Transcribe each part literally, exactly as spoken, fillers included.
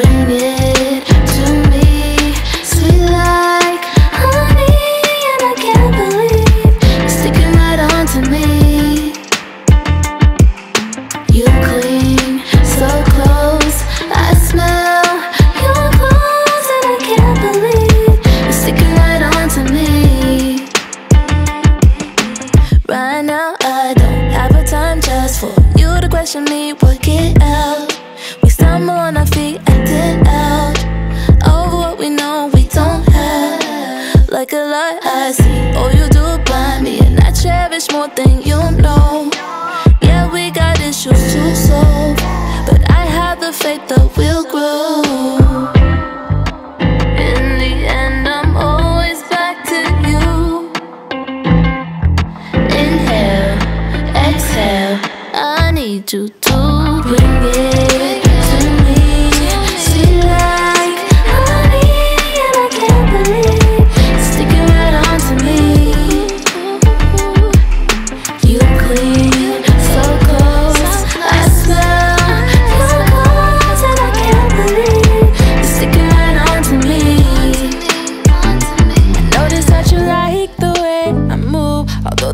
Bring it to me, sweet like honey, and I can't believe it's sticking right on to me. You cling so close, I smell your clothes, and I can't believe it's sticking right on to me. Right now I don't have a time just for you to question me, work it out. We stumble on our feet, acting out over what we know we don't have. Like a lie, I see all you do by me, and I cherish more than you know. Yeah, we got issues to solve, but I have the faith that we'll grow. In the end, I'm always back to you. Inhale, exhale, I need you to bring it.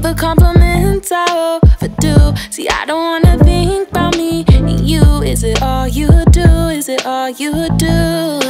The compliments I overdo. See, I don't wanna think about me and you. Is it all you do? Is it all you do?